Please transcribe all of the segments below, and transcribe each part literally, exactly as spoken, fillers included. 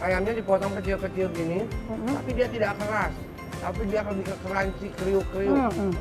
ayamnya dipotong kecil-kecil gini, mm-hmm. tapi dia tidak keras. Tapi dia akan bisa crunchy, kriuk-kriuk. Mm-hmm.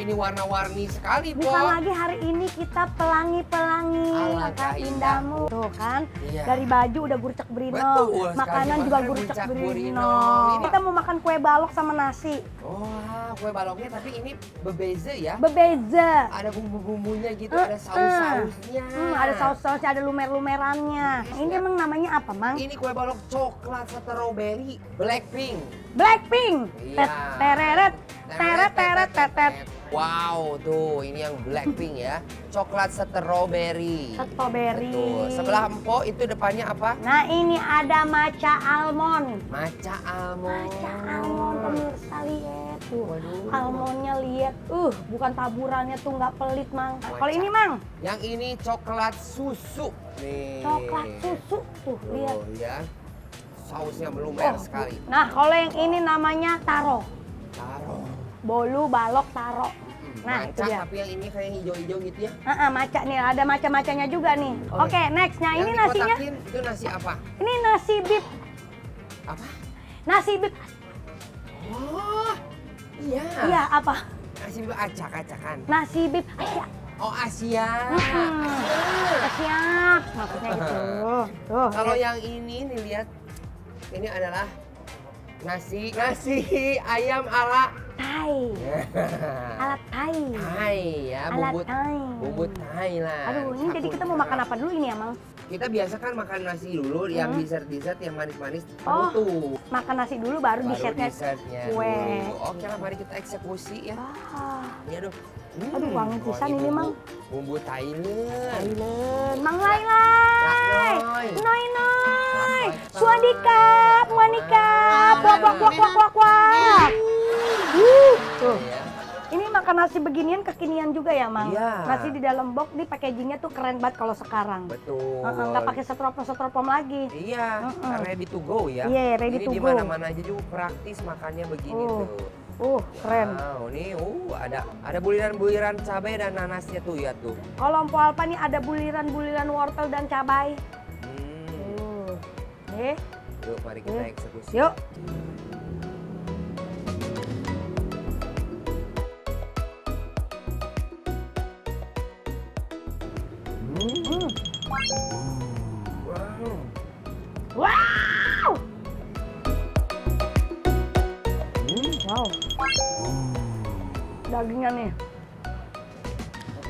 Ini warna-warni sekali, Bu. Bukan lagi hari ini kita pelangi-pelangi, maka indahmu. Tuh kan, iya. Dari baju udah gurcek berino, betul, makanan juga gurcek berino. Kita mau makan kue balok sama nasi. Wah, kue baloknya tapi ini bebeze ya? Bebeze. Ada bumbu-bumbunya gitu, uh, ada saus-sausnya. Uh, ada saus-sausnya, ada lumer-lumerannya. Yes, ini ya. Emang namanya apa, Mang? Ini kue balok coklat strawberry, blackpink. Blackpink? Iya. Tereret, teret, teret, teret. Wow, tuh ini yang blackpink ya, coklat strawberry. Strawberry. Betul. Sebelah empok itu depannya apa? Nah ini ada matcha almond. Matcha almond. Matcha almond, pemirsa lihat tuh. Waduh. Almondnya lihat, uh, bukan taburannya tuh nggak pelit, Mang. Kalau ini, Mang? Yang ini coklat susu. Nih. Coklat susu tuh, lihat. Oh ya, sausnya melumer oh. sekali. Nah kalau yang ini namanya taro. Taro. Bolu, balok, taro. Nah, maca, itu dia. Tapi yang ini kayak hijau-hijau gitu ya? Iya, uh-uh, maca nih. Ada maca-macanya juga nih. Oke, okay, next. Nah, yang ini nasinya. Itu nasi apa? Ini nasi bib. Apa? Nasi bib. Oh, iya. Iya, apa? Nasi bib acak-acakan. Nasi bib Asia. Oh, Asia. Hmm. Asia. Asia. Maksudnya gitu. Tuh. Kalau yang ini, nih lihat. Ini adalah nasi. Nasi ayam ala Thai. Ala Thai. Thai ya, bumbu Thai. Bumbu Thai lah. Aduh, ini jadi kita mau makan apa dulu ini ya, Mang? Kita biasa kan makan nasi dulu, hmm. yang dessert-dessert yang manis-manis oh, tuh. Makan nasi dulu baru, baru dessertnya. Kue. Oke lah, mari kita eksekusi ya. Ini aduh. Hmm, aduh, wangi pisan ini, bumbu, Mang. Bumbu Thailand. Thailand. Mang Lai Lai. Noi Noi. Swadikap, manikap. Wak wak wak wak wak wak. Uh, tuh. Ini makan nasi beginian kekinian juga ya, Mang? Iya. Nasi di dalam box, di packagingnya tuh keren banget kalau sekarang. Betul. Uh-uh, nggak pakai setropom-setropom lagi. Iya, uh-uh. ready to go ya. Iya, yeah, ready ini to dimana -mana go. Ini dimana-mana aja juga praktis makannya begini uh. tuh. Uh, keren. Wow, nih uh, ada ada buliran-buliran cabai dan nanasnya tuh ya tuh. Kalau Mpok Alpa nih ada buliran-buliran wortel dan cabai. Hmm. Uh. Eh. Yuk, mari kita uh. eksekusi. Yuk. Wow. Hmm, wow. Dagingnya nih.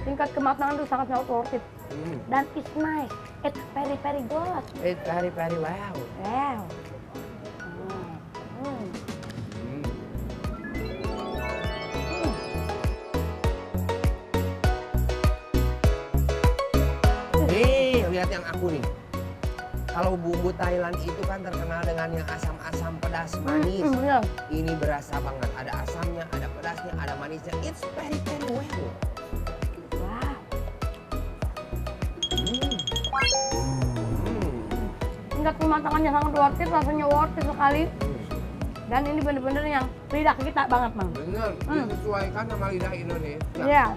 Tingkat kematangan itu sangat sangat worth it. Hmm. Dan it's nice. It's very very good. It's very very wow. Wow. Lihat yang aku nih, kalau bumbu Thailand itu kan terkenal dengan yang asam-asam pedas manis. Mm, yeah. Ini berasa banget, ada asamnya, ada pedasnya, ada manisnya. It's very very well. Wah. Hmm. Tingkat kematangannya sangat worth it, rasanya worth it sekali. Mm. Dan ini bener-bener yang lidah kita banget, Mang. Bener, mm. disesuaikan sama lidah Indonesia. Iya. Yeah.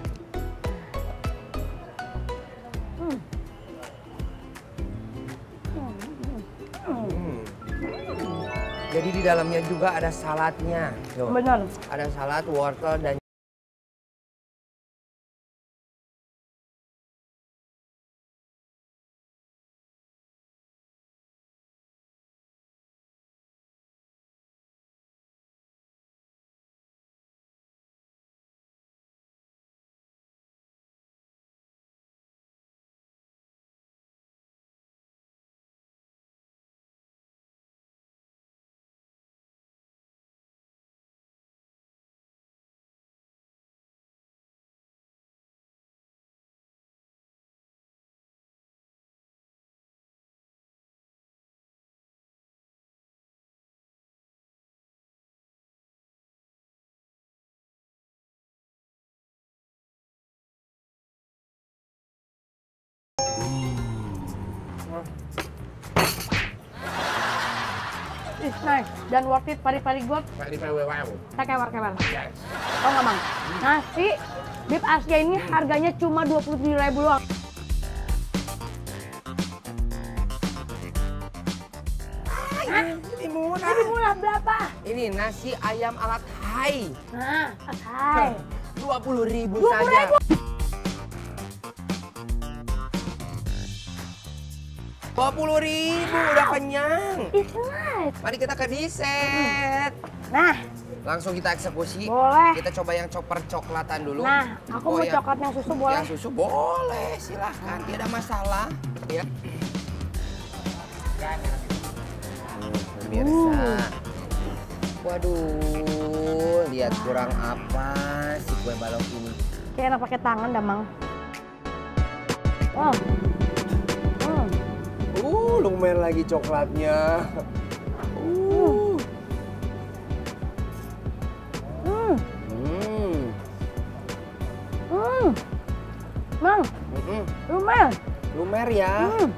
Jadi di dalamnya juga ada saladnya. Benar. Ada salad, wortel dan is nice dan worth it. Pari-pari good. Pari-pari wow. Tekewer-kewer. Yes. Oh nggak mang? Hmm. Nasi bib Asia ini hmm. harganya cuma dua puluh tujuh ribu doang. Ini murah. Ini murah berapa? Ini nasi ayam ala Thai. Nah, Thai. dua puluh ribu saja. dua puluh ribu wow. Udah kenyang. It's nice. Mari kita ke dessert. Nah, langsung kita eksekusi. Boleh. Kita coba yang chopper coklatan dulu. Nah, aku oh, mau yang, coklat yang susu boleh. Yang susu boleh, silahkan. Tidak ada masalah. Ya. Pemirsa. Uh. Waduh, lihat wow. Kurang apa si kue balok ini. Kayak enak pakai tangan dah, Mang. Wow. Lumer lagi coklatnya. Uh. Hmm. Hmm. Hmm. Mang, mm-hmm. lumer. Lumer ya. Mm.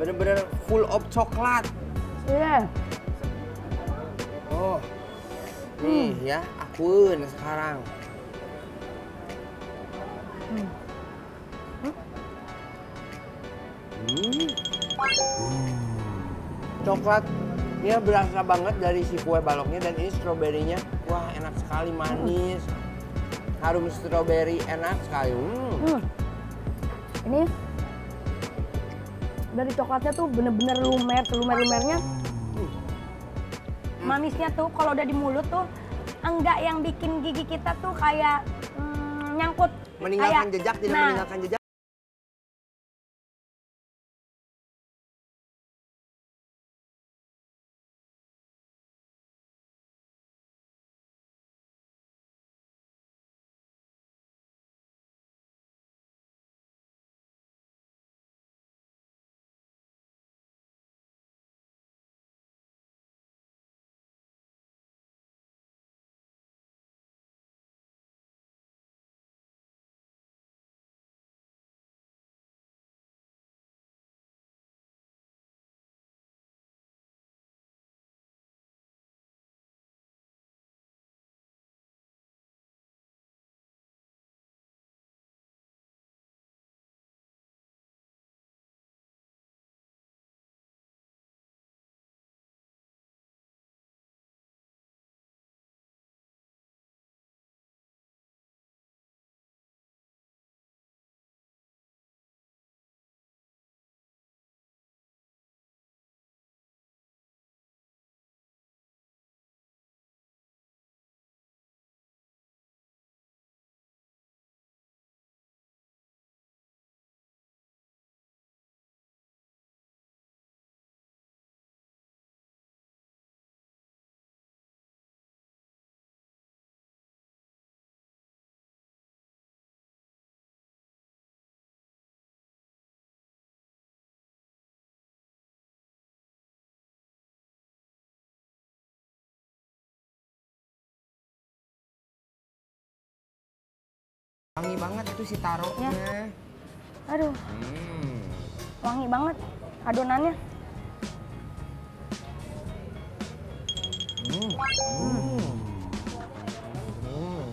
Bener-bener full of coklat. Iya. Yeah. Oh. Nih mm. ya, akun sekarang. Hmm. Hmm. Coklatnya berasa banget dari si kue baloknya dan ini stroberinya, wah enak sekali, manis, harum stroberi, enak sekali. Hmm. Hmm. Ini dari coklatnya tuh bener-bener lumer, lumer-lumernya, hmm. manisnya tuh kalau udah di mulut tuh enggak yang bikin gigi kita tuh kayak hmm, nyangkut, meninggalkan kayak, jejak, tidak nah, meninggalkan jejak. Wangi banget itu si taruhnya. Ya. Aduh, hmm. wangi banget adonannya. Hmm. Hmm. Hmm.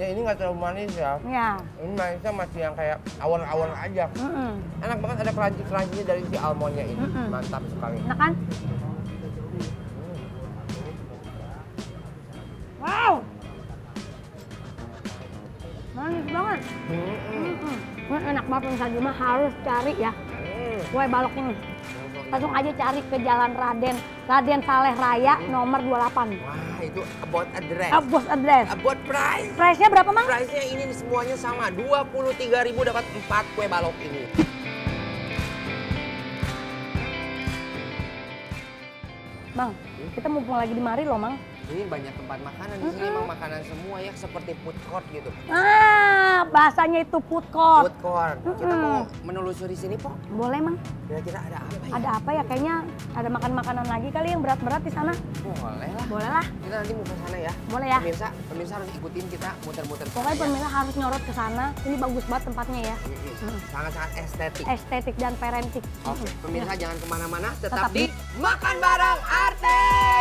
Ya ini nggak terlalu manis ya. Ya. Ini manisnya masih yang kayak awal-awal aja. Mm-mm. Enak banget, ada kelanji-kelanjinya dari si almondnya ini. Mm-mm. Mantap sekali. Enak kan? Banget. Mm -hmm. Mm -hmm. Enak banget pemirsa, cuma harus cari ya kue balok ini. Langsung aja cari ke Jalan Raden, Raden Saleh Raya mm. nomor dua puluh delapan. Wah, itu about address. About address. About price. Price-nya berapa, Mang? Price-nya ini semuanya sama, dua puluh tiga ribu dapat empat kue balok ini. Bang, hmm? kita mumpung lagi di mari loh, Mang. Ini banyak tempat makanan, di sini memang makanan semua ya, seperti food court gitu. Ah. Iya, bahasanya itu food court. Food court. Mm-hmm. Kita mau menelusuri sini, Pok? Boleh, Mang. Kira-kira ada apa ya? Ada apa ya? Kayaknya ada makan-makanan lagi kali yang berat-berat di sana. Boleh lah. Boleh lah. Kita nanti mau ke sana ya. Boleh ya. Pemirsa, pemirsa harus ikutin kita muter-muter. Pokoknya pemirsa ya. harus nyorot ke sana. Ini bagus banget tempatnya ya. Sangat-sangat mm-hmm. estetik. Estetik dan parentik. Oke, okay. Pemirsa ya. jangan kemana-mana. Tetap, Tetap di Makan Bareng Artis.